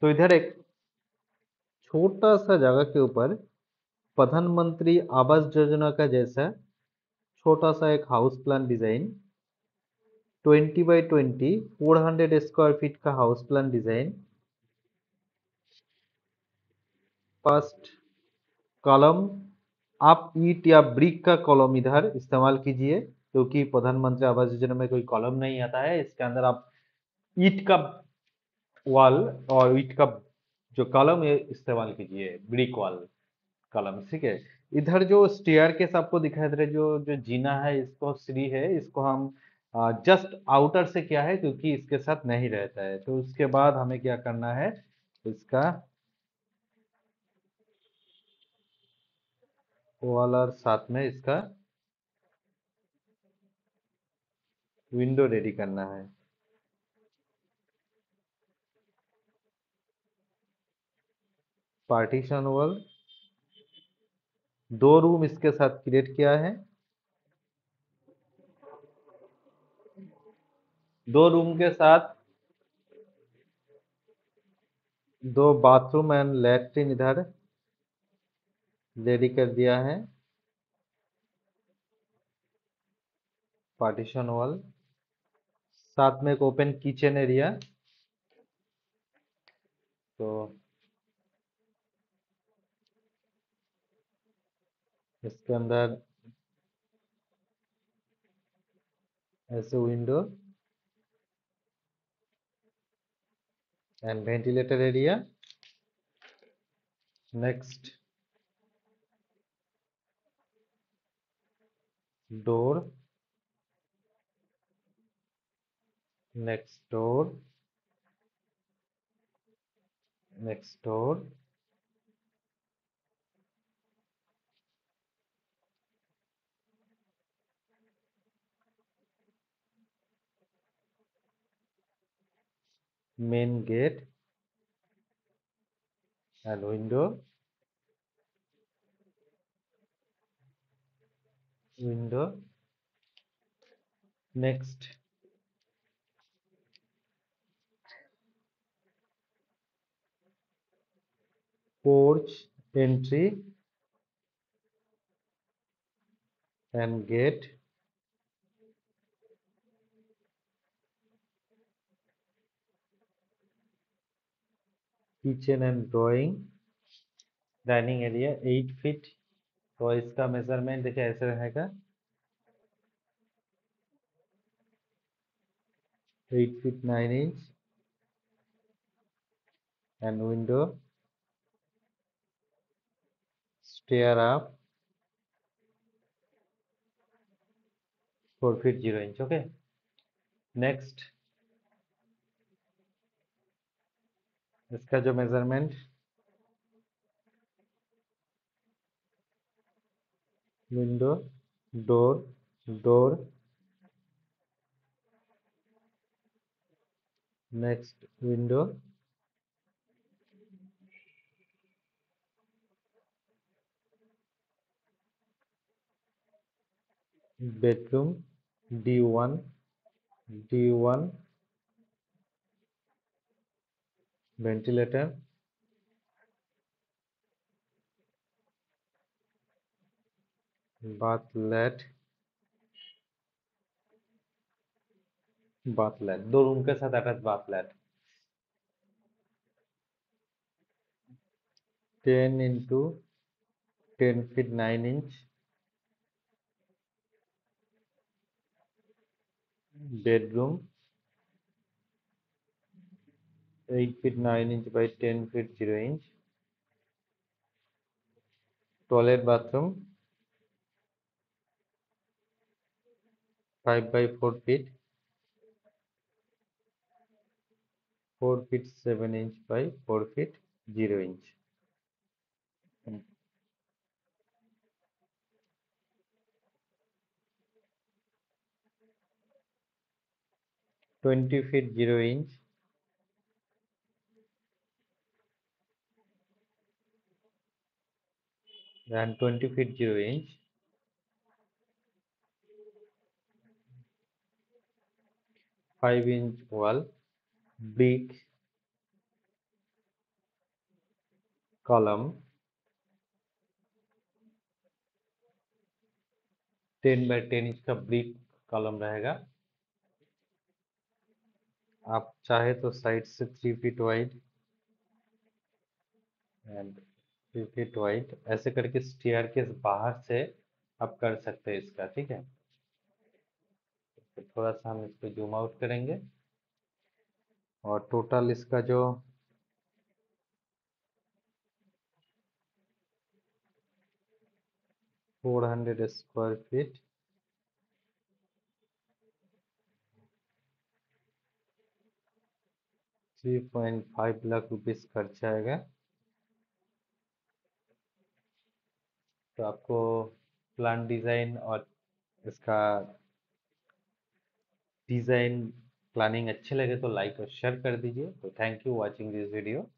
तो इधर एक छोटा सा जगह के ऊपर प्रधानमंत्री आवास योजना का जैसा छोटा सा एक house plan design 20 by 20 400 square feet का house plan design. First column आप ईट या ब्रिक का कॉलम इधर इस्तेमाल कीजिए, क्योंकि प्रधानमंत्री आवास योजना में कोई कॉलम नहीं आता है। इसके अंदर आप ईट का वॉल और ईट का जो कॉलम ये इस्तेमाल कीजिए, ब्रिक वॉल कॉलम, ठीक है। इधर जो स्टेयरकेस आपको दिखाई दे रहा है, जो जीना है, इसको सीढ़ी है, इसको हम जस्ट आउटर से किया है क्योंकि इसके साथ नहीं रहता है। तो उसके बाद हमें क्या करना है, इसका वॉल और साथ में इसका विंडो रेडी करना है। पार्टीशन वॉल 2 रूम इसके साथ क्रिएट किया है। 2 रूम के साथ 2 बाथरूम एंड लैट्रिन इधर रेडी कर दिया है। पार्टीशन वॉल साथ में एक ओपन किचन एरिया। तो इसके अंदर ऐसे window and ventilator area. Next door, next door, next door. Main gate and window. Next porch entry and gate. Kitchen and drawing, dining area 8 feet. तो इसका मेजरमेंट देखिए ऐसे रहेगा, 8 feet 9 inch and window. Stair आप 4 feet 0 inch, okay. Next इसका जो measurement window, door, door, next window, bedroom D1, D1, ventilator, बाथलेट, bathlet 2 room के साथ attach बाथलेट। 10 into 10 feet 9 inch bedroom, 8 feet 9 inch by 10 feet 0 inch, toilet bathroom 5 by 4 feet, 4 feet 7 inch by 4 feet 0 inch। hmm. 20 feet 0 inch, 20 feet 0 inch, wall 5 inch, brick column 10 by 10 इसका brick column रहेगा। आप चाहे तो side से 3 feet wide and 3 feet wide ऐसे करके staircase बाहर से आप कर सकते हैं इसका, ठीक है। तो थोड़ा सा हम इसको जूम आउट करेंगे और टोटल इसका जो फोर 400 स्क्वायर फीट ₹3.5 लाख खर्च आएगा। तो आपको प्लान डिज़ाइन और इसका डिज़ाइन प्लानिंग अच्छे लगे तो लाइक और शेयर कर दीजिए। तो thank you watching this video.